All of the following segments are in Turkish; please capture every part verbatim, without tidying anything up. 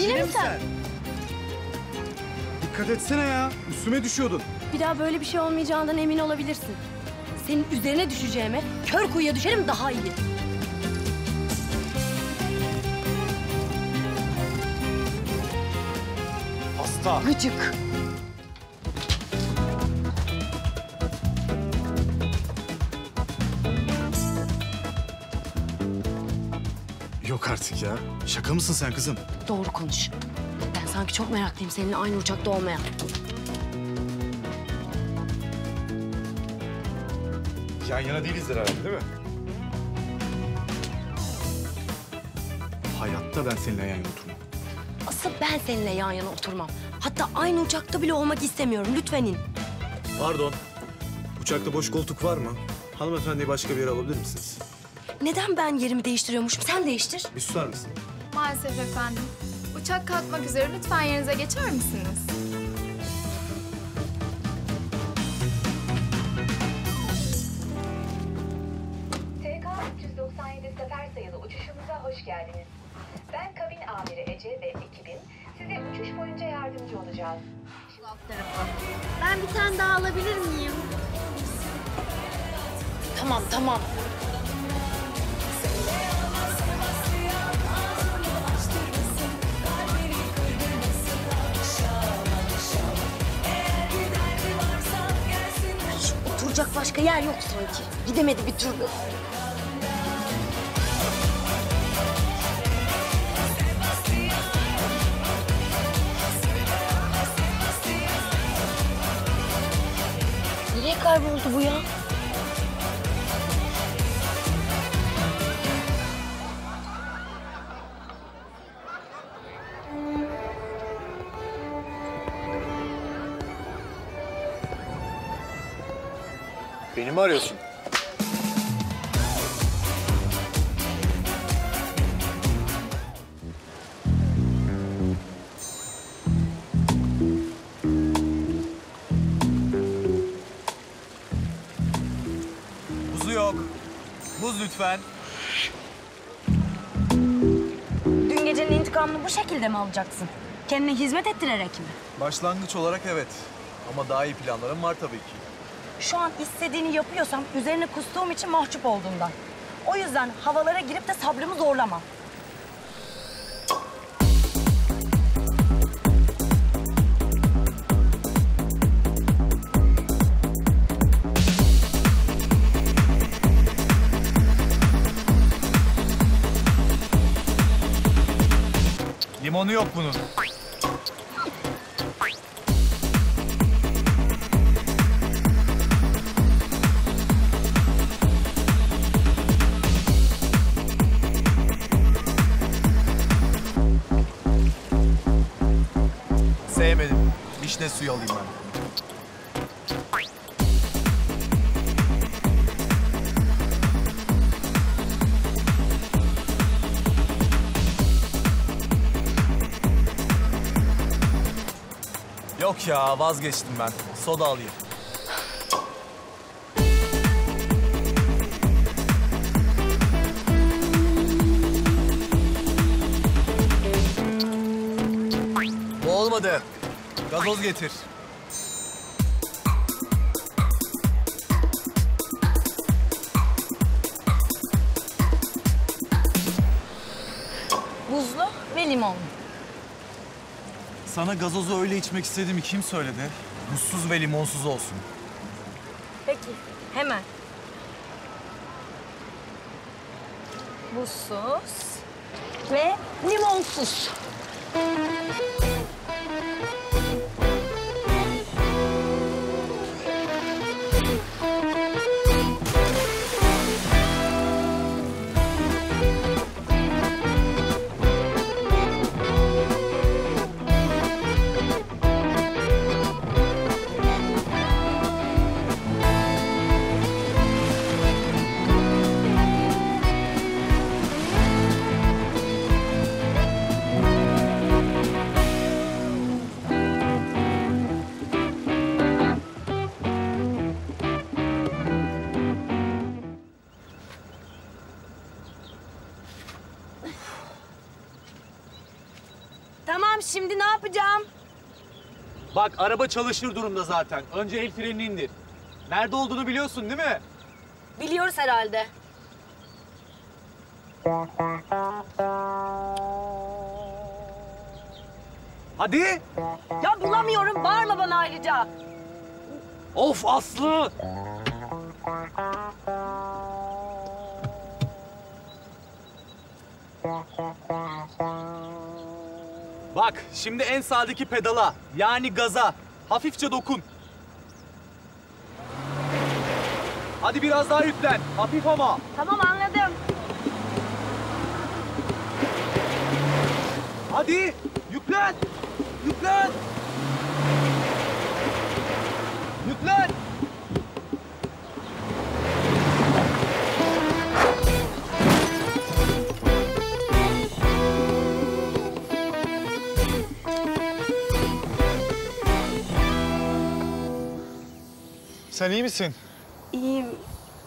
Yine mi sen? Dikkat etsene ya. Üstüme düşüyordun. Bir daha böyle bir şey olmayacağından emin olabilirsin. Senin üzerine düşeceğime kör kuyuya düşerim daha iyi. Hasta. Gıcık. Yok artık ya. Şaka mısın sen kızım? Doğru konuş. Ben sanki çok meraklıyım seninle aynı uçakta olmaya. Yan yana değilizdir herhalde değil mi? Hayatta ben seninle yan yana oturmam. Asıl ben seninle yan yana oturmam. Hatta aynı uçakta bile olmak istemiyorum. Lütfen in. Pardon. Uçakta boş koltuk var mı? Hanımefendiyi başka bir yere alabilir misiniz? Neden ben yerimi değiştiriyormuşum? Sen değiştir. Bir susar mısın? Maalesef efendim. Uçak kalkmak üzere. Lütfen yerinize geçer misiniz? T K üç yüz doksan yedi sefer sayılı uçuşumuza hoş geldiniz. Ben kabin amiri Ece ve ekibim size uçuş boyunca yardımcı olacağız. Şu alt tarafa. Ben bir tane daha alabilir miyim? Tamam, tamam. Oturacak başka yer yok sanki. Gidemedi bir türlü. Nereye kayboldu bu ya? Beni mi arıyorsun? Buzu yok. Buz lütfen. Dün gecenin intikamını bu şekilde mi alacaksın? Kendine hizmet ettirerek mi? Başlangıç olarak evet. Ama daha iyi planlarım var tabii ki. Şu an istediğini yapıyorsam üzerine kustuğum için mahcup olduğumdan. O yüzden havalara girip de sabrımı zorlama. Limonu yok bunun. Sevmedim. Vişne suyu alayım ben. Yok ya, vazgeçtim ben. Soda alayım. Bu olmadı. Gazoz getir. Buzlu ve limonlu. Sana gazozu öyle içmek istediğimi kim söyledi? Buzsuz ve limonsuz olsun. Peki, hemen. Buzsuz ve limonsuz. Tamam, şimdi ne yapacağım? Bak, araba çalışır durumda zaten. Önce el frenini indir. Nerede olduğunu biliyorsun değil mi? Biliyoruz herhalde. Hadi! Ya bulamıyorum, bağırma bana ayrıca. Of Aslı! Bak, şimdi en sağdaki pedala, yani gaza hafifçe dokun. Hadi biraz daha yüklen, hafif ama. Tamam, anladım. Hadi, yüklen, yüklen. Yüklen. Sen iyi misin? İyiyim.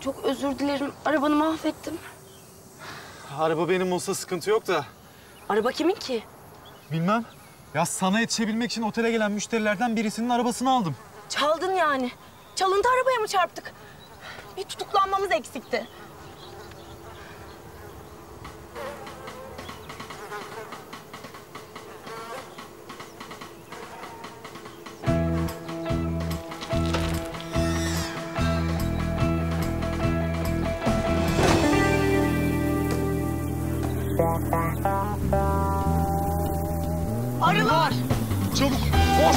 Çok özür dilerim. Arabanı mahvettim. Araba benim olsa sıkıntı yok da. Araba kimin ki? Bilmem. Ya sana yetişebilmek için otele gelen müşterilerden birisinin arabasını aldım. Çaldın yani. Çalıntı arabaya mı çarptık? Bir tutuklanmamız eksikti. Arılar! Çabuk! Koş!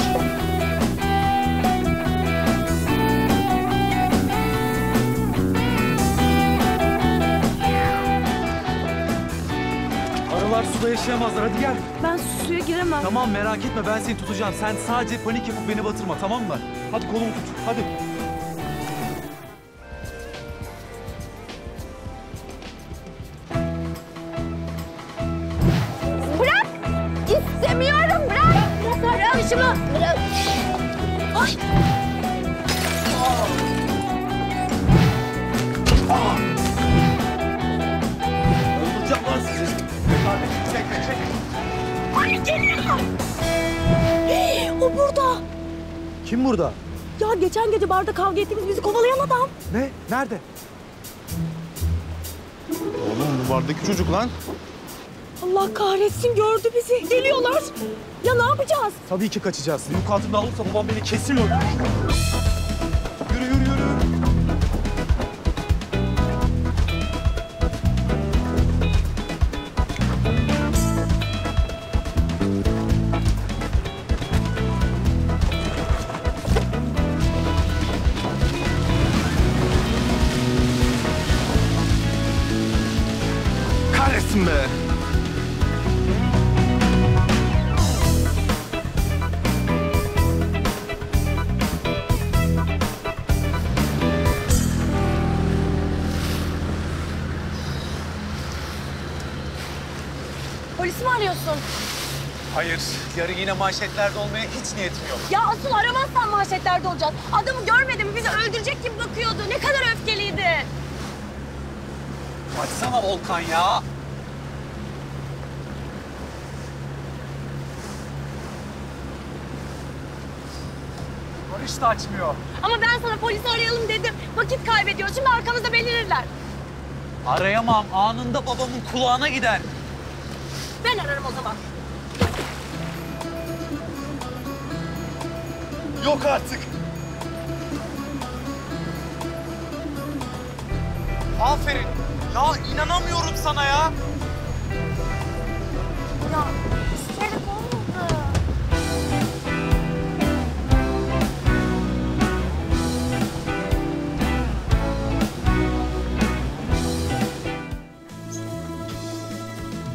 Arılar suda yaşayamazlar. Hadi gel. Ben suya giremem. Tamam, merak etme. Ben seni tutacağım. Sen sadece panik yapıp beni batırma, tamam mı? Hadi kolumu tut. Hadi. Kim burada? Ya geçen gece barda kavga ettiğimiz bizi kovalayan adam. Ne? Nerede? Oğlum bu bardaki çocuk lan. Allah kahretsin, gördü bizi. Geliyorlar. Ya ne yapacağız? Tabii ki kaçacağız. Yük altında olursa babam beni kesin öldürür. Yürü yürü yürü. Hayır, yarın yine manşetlerde olmaya hiç niyetim yok. Ya asıl aramazsan manşetlerde olacağız. Adamı görmedim, bizi öldürecek gibi bakıyordu. Ne kadar öfkeliydi. Açsana Volkan ya. Barış da açmıyor. Ama ben sana polisi arayalım dedim. Vakit kaybediyor. Şimdi arkamızda belirirler. Arayamam. Anında babamın kulağına gider. Ben ararım o zaman. Yok artık. Aferin. Ya inanamıyorum sana ya. Ya isterim olmadı.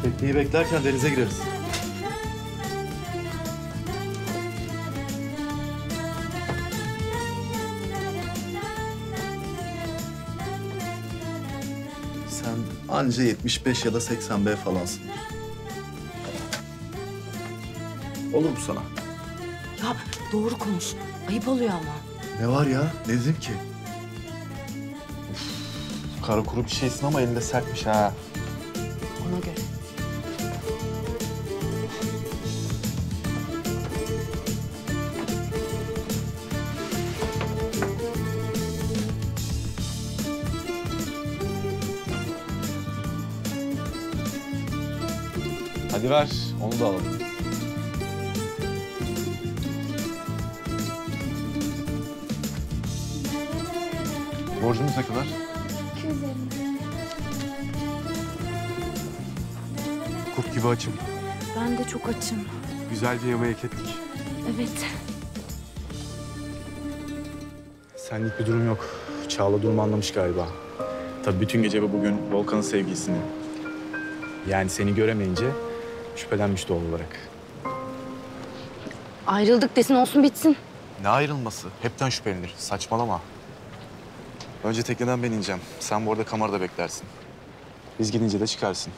Tekneyi beklerken denize gireriz. Anca yetmiş beş ya da seksen B falansın. Olur mu sana? Ya doğru konuş. Ayıp oluyor ama. Ne var ya? Ne dedim ki? Uf, kara kuru bir şeysin ama elinde sertmiş ha. Ona göre. Hadi ver, onu da alalım. Borcumuz ne kadar? Kurt gibi açım. Ben de çok açım. Güzel bir yemek ettik. Evet. Senlik bir durum yok. Çağla durumu anlamış galiba. Tabii bütün gece ve bugün Volkan'ın sevgilisini. Yani seni göremeyince şüphelenmiş doğal olarak. Ayrıldık desin, olsun bitsin. Ne ayrılması? Hepten şüphelenir. Saçmalama. Önce tekneden ben ineceğim. Sen bu arada kamerada beklersin. Biz gidince de çıkarsın.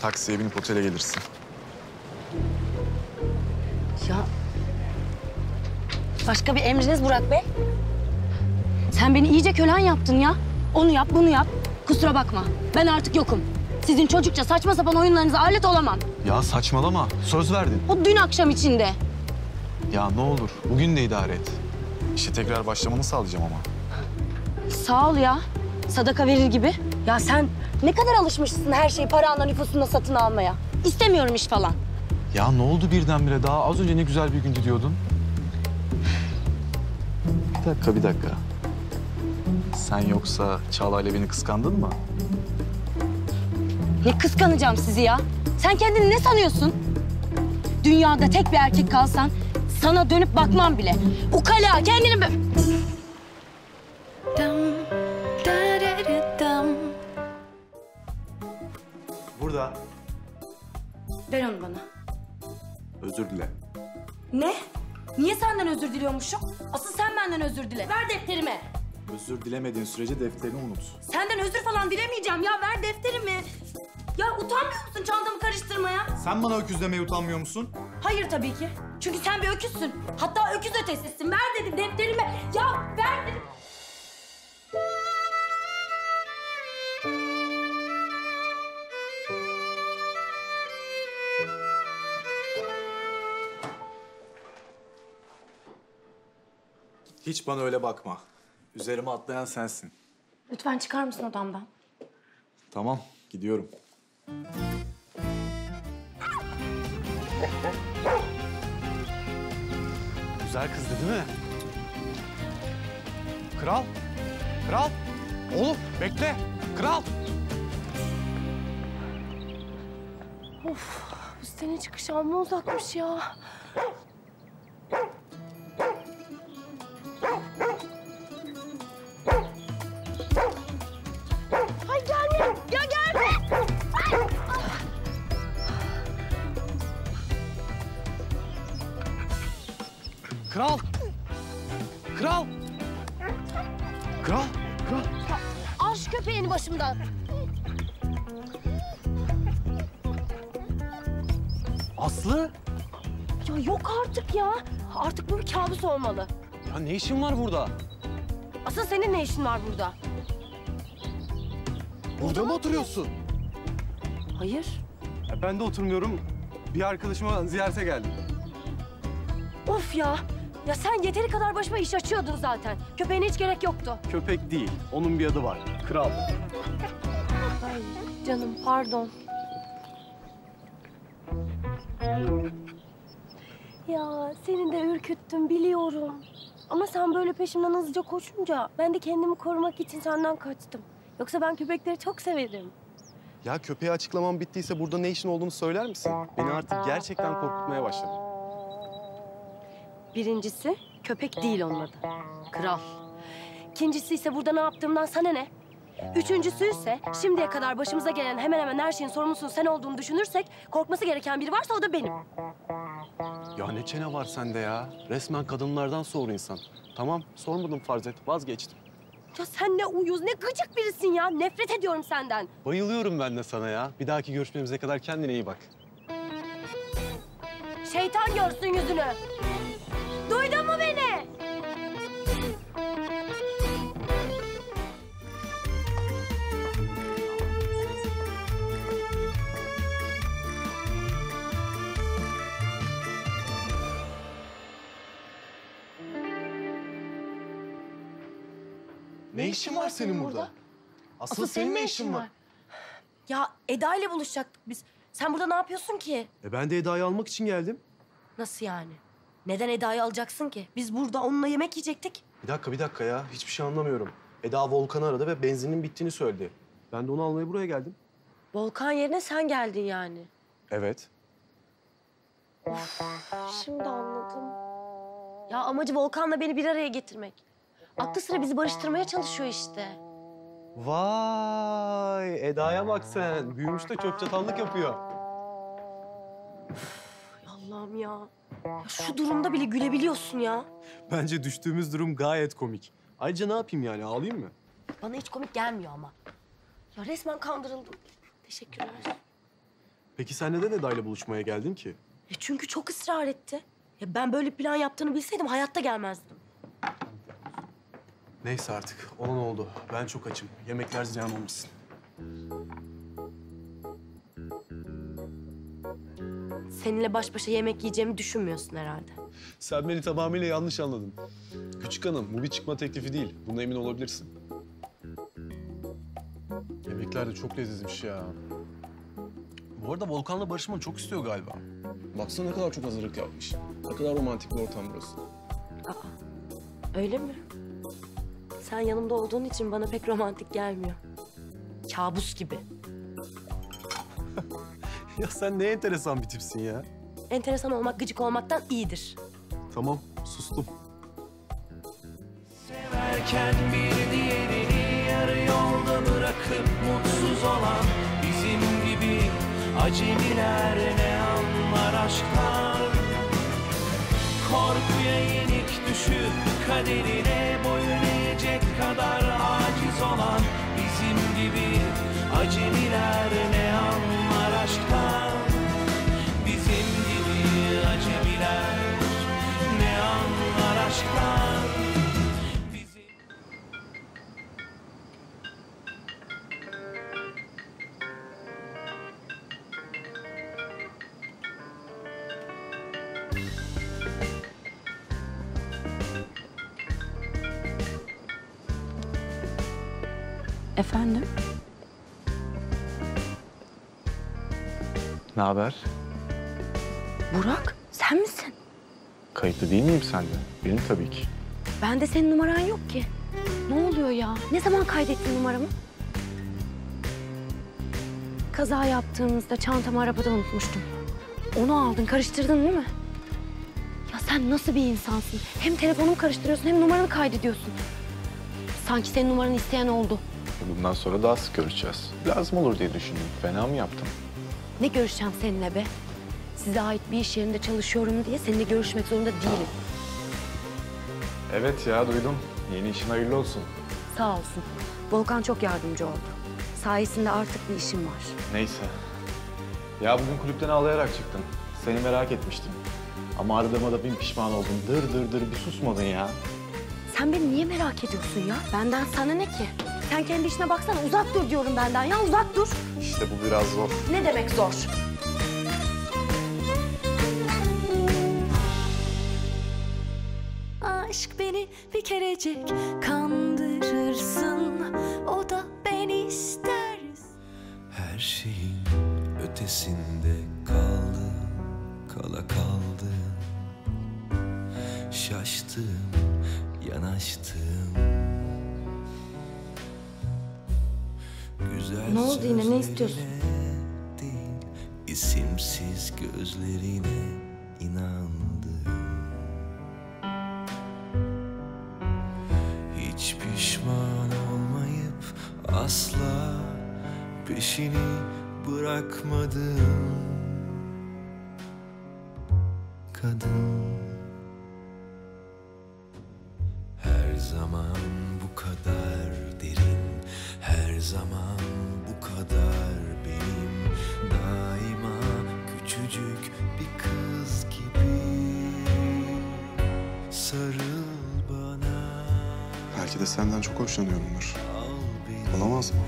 Taksiye binip otele gelirsin. Ya... Başka bir emriniz Burak Bey? Sen beni iyice kölen yaptın ya. Onu yap, bunu yap. Kusura bakma. Ben artık yokum. Sizin çocukça saçma sapan oyunlarınıza alet olamam. Ya saçmalama. Söz verdin. O dün akşam içinde. Ya ne olur. Bugün de idare et. İşe tekrar başlamanı sağlayacağım ama. Sağ ol ya. Sadaka verir gibi. Ya sen ne kadar alışmışsın her şeyi paranla, nüfusuna satın almaya. İstemiyorum iş falan. Ya ne oldu birdenbire? Daha az önce ne güzel bir gündü diyordun. Bir dakika, bir dakika. Sen yoksa Çağla ile beni kıskandın mı? Ne kıskanacağım sizi ya? Sen kendini ne sanıyorsun? Dünyada tek bir erkek kalsan sana dönüp bakmam bile. Ukala kendini... Burada. Ver onu bana. Özür dile. Ne? Niye senden özür diliyormuşum? Asıl sen benden özür dile. Ver defterimi. Özür dilemediğin sürece defterini unut. Senden özür falan dilemeyeceğim ya. Ver defterimi. Ya utanmıyor musun çantamı karıştırmaya? Sen bana öküzlemeye utanmıyor musun? Hayır tabii ki. Çünkü sen bir öküzsün. Hatta öküz ötesisin. Ver dedim defterimi. Ya ver dedim. Hiç bana öyle bakma. Üzerime atlayan sensin. Lütfen çıkar mısın odamdan? Tamam, gidiyorum. Güzel kızdı değil mi? Kral! Kral! Oğlum bekle! Kral! Of! Üstenin çıkış amma uzakmış ya. Kral! Kral! Kral! Kral! Al şu köpeğini başımdan. Aslı! Ya yok artık ya. Artık bu bir kabus olmalı. Ya ne işin var burada? Asıl senin ne işin var burada? Burada, burada mı oturuyorsun? Hayır. Ya ben de oturmuyorum. Bir arkadaşıma ziyarete geldim. Of ya! Ya sen yeteri kadar başıma iş açıyordun zaten. Köpeğine hiç gerek yoktu. Köpek değil. Onun bir adı var. Kral. Ay canım pardon. Ya seni de ürküttüm biliyorum. Ama sen böyle peşimden hızlıca koşunca ben de kendimi korumak için senden kaçtım. Yoksa ben köpekleri çok severim. Ya köpeğe açıklamam bittiyse burada ne işin olduğunu söyler misin? Beni artık gerçekten korkutmaya başladın. Birincisi, köpek değil onun adı. Kral. İkincisi ise burada ne yaptığımdan sana ne? Üçüncüsü ise şimdiye kadar başımıza gelen hemen hemen her şeyin sorumlusunun sen olduğunu düşünürsek... ...korkması gereken biri varsa o da benim. Ya ne çene var sende ya? Resmen kadınlardan soğur insan. Tamam, sormadım farz et, vazgeçtim. Ya sen ne uyuz, ne gıcık birisin ya. Nefret ediyorum senden. Bayılıyorum ben de sana ya. Bir dahaki görüşmemize kadar kendine iyi bak. Şeytan görsün yüzünü. Duydun mu beni? Ne işin var senin burada? Asıl, Asıl senin ne işin var? Ya Eda ile buluşacaktık biz. Sen burada ne yapıyorsun ki? E ben de Eda'yı almak için geldim. Nasıl yani? Neden Eda'yı alacaksın ki? Biz burada onunla yemek yiyecektik. Bir dakika, bir dakika ya. Hiçbir şey anlamıyorum. Eda Volkan'ı aradı ve benzinin bittiğini söyledi. Ben de onu almaya buraya geldim. Volkan yerine sen geldin yani. Evet. Of, şimdi anladım. Ya amacı Volkan'la beni bir araya getirmek. Aklı sıra bizi barıştırmaya çalışıyor işte. Vay, Eda'ya bak sen. Büyümüş de çöp çatallık yapıyor. Of, Allah'ım ya. Ya şu durumda bile gülebiliyorsun ya. Bence düştüğümüz durum gayet komik. Ayrıca ne yapayım yani, ağlayayım mı? Bana hiç komik gelmiyor ama. Ya resmen kandırıldım. Teşekkürler. Peki sen neden Eda'yla buluşmaya geldin ki? E çünkü çok ısrar etti. Ya ben böyle plan yaptığını bilseydim hayatta gelmezdim. Neyse artık, olan oldu. Ben çok açım. Yemekler ziyan olmasın. Seninle baş başa yemek yiyeceğimi düşünmüyorsun herhalde. Sen beni tamamıyla yanlış anladın. Küçük hanım, bu bir çıkma teklifi değil. Buna emin olabilirsin. Yemekler de çok lezzetmiş ya. Bu arada Volkan'la barışmanı çok istiyor galiba. Baksana ne kadar çok hazırlık yapmış. Ne kadar romantik bir ortam burası. Aa, öyle mi? Sen yanımda olduğun için bana pek romantik gelmiyor. Kabus gibi. Ya sen ne enteresan bir tipsin ya. Enteresan olmak gıcık olmaktan iyidir. Tamam, sustum. Severken bir diğerini yarı yolda bırakıp mutsuz olan bizim gibi acemiler ne anlar aşktan. Korkuya yenik düşüp kaderine boyun eğecek kadar aciz olan bizim gibi acemiler ne anlar aşktan. Bizim gibi acemiler ne anlar aşktan. Bizim... Efendim? Ne haber? Burak, sen misin? Kayıtlı değil miyim sende? Benim tabii ki. Ben de senin numaran yok ki. Ne oluyor ya? Ne zaman kaydettin numaramı? Kaza yaptığımızda çantamı arabada unutmuştum. Onu aldın, karıştırdın değil mi? Ya sen nasıl bir insansın? Hem telefonumu karıştırıyorsun hem numaranı kaydediyorsun. Sanki senin numaranı isteyen oldu. Bundan sonra daha sık görüşeceğiz. Lazım olur diye düşündüm. Fena mı yaptım? Ne görüşeceğim seninle be? Size ait bir iş yerinde çalışıyorum diye seninle görüşmek zorunda değilim. Evet ya, duydum. Yeni işin hayırlı olsun. Sağ olsun. Volkan çok yardımcı oldu. Sayesinde artık bir işim var. Neyse. Ya bugün kulüpten ağlayarak çıktın. Seni merak etmiştim. Ama aradığıma da bin pişman oldum. Dır dır dır bir susmadın ya. Sen beni niye merak ediyorsun ya? Benden sana ne ki? Sen kendi işine baksana, uzak dur diyorum benden ya, uzak dur. İşte bu biraz zor. Ne demek zor? Aşk beni bir kerecik kandırırsın, o da beni ister. Her şeyin ötesinde kaldım, kala kaldım. Şaştım, yanaştım. Ne oldu yine? Ne istiyorsun? İsimsiz gözlerine inandım. Hiç pişman olmayıp asla peşini bırakmadım. Kadın her zaman bu kadar derin, her zaman bu kadar benim, daima küçücük bir kız gibi sarıl bana. Belki de senden çok hoşlanıyorumdur. Olamaz mı?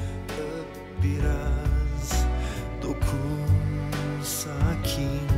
Biraz dokun sakin.